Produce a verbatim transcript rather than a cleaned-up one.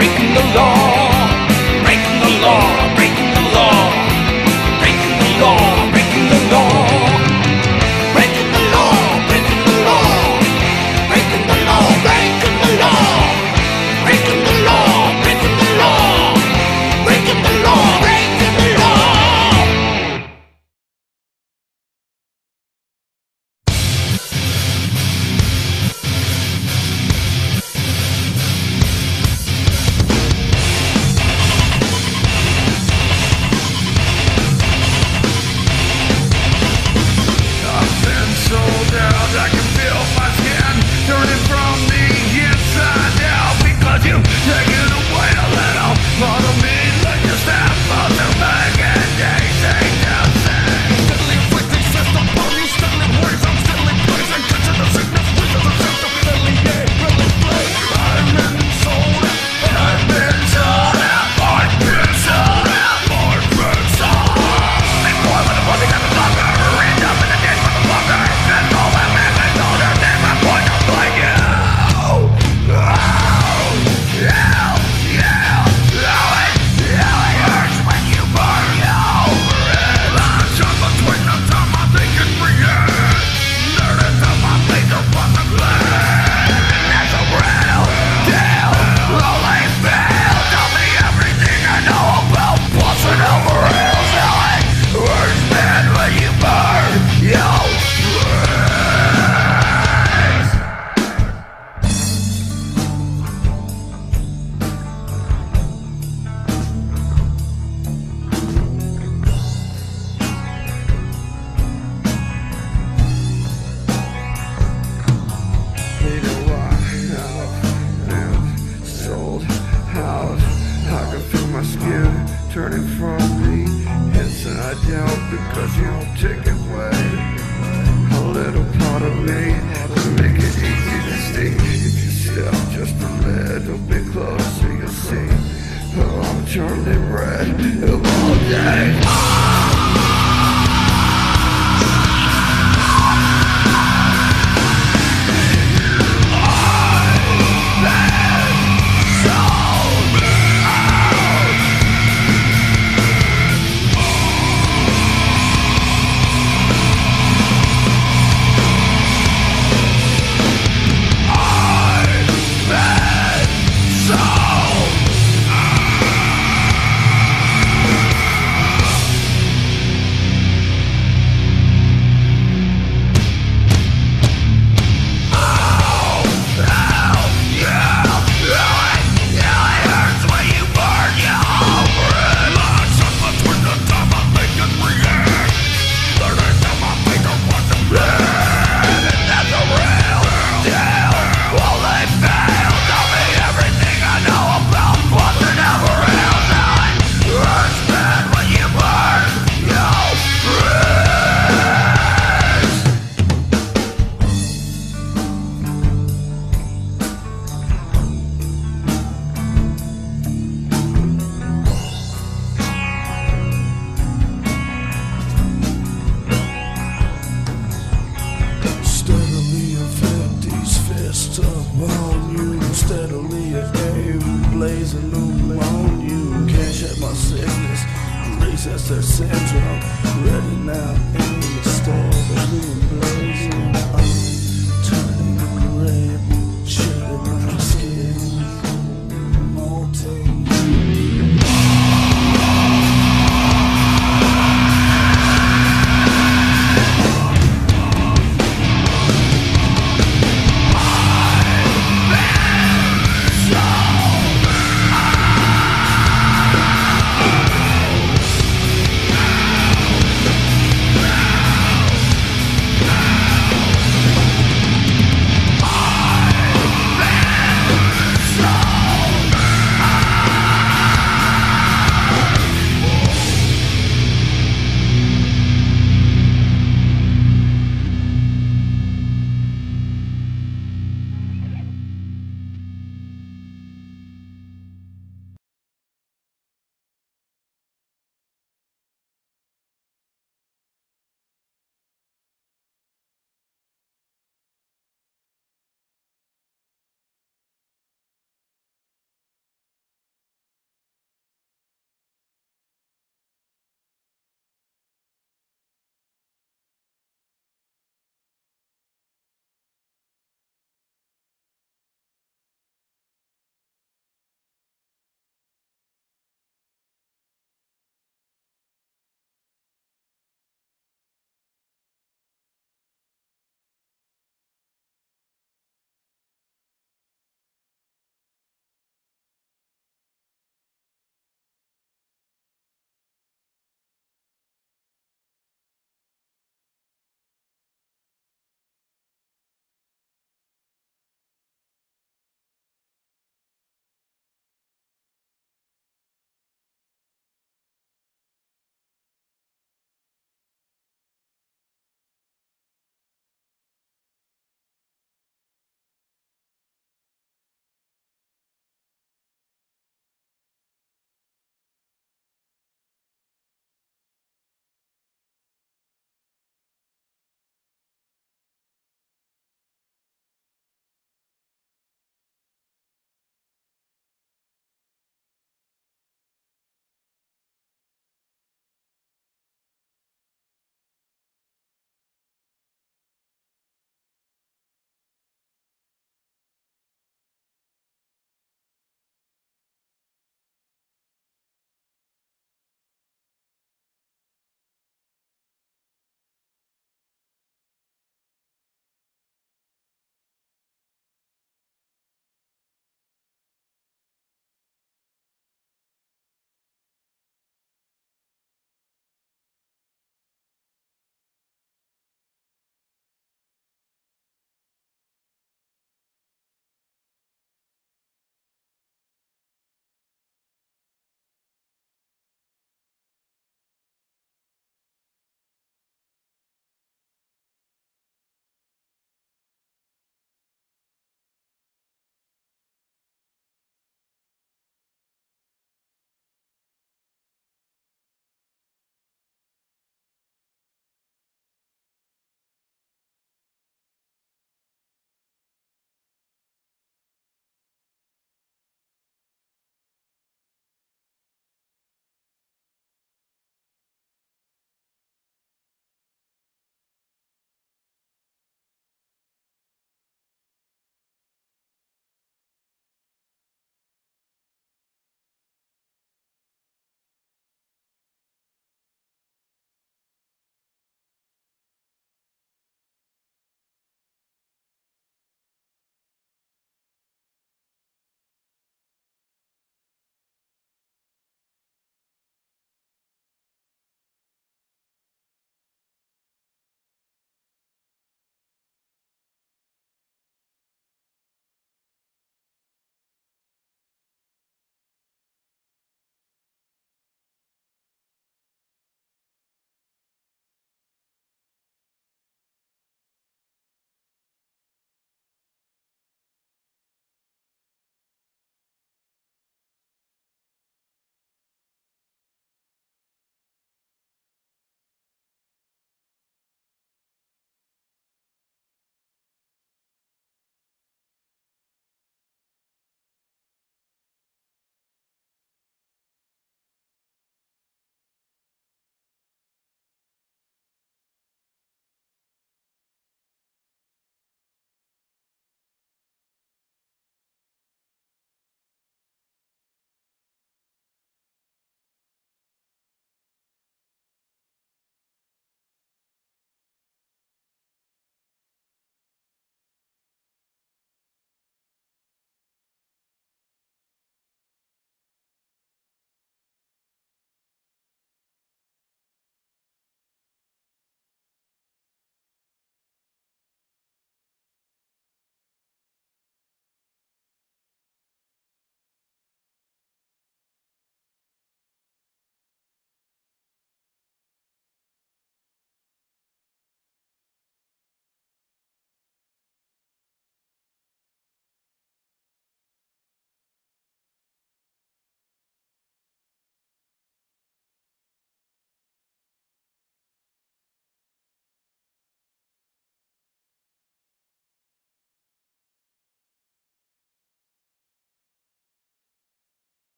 breaking the law, breaking the law, breaking the law, breaking the law, breaking the law, breaking the law, breaking the law, breaking the law, breaking the law, breaking the law, breaking the law, breaking the law, breaking the turning from me, inside out, because you take away a little part of me. To make it easy to see, if you step just a little bit closer, you'll see. Oh, I'm turning red of all day. Central, ready now in the storm, blazing.